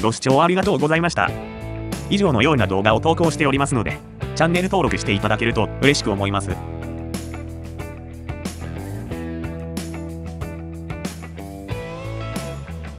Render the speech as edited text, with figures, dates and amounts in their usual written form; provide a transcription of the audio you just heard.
ご視聴ありがとうございました。以上のような動画を投稿しておりますので、チャンネル登録していただけると嬉しく思います。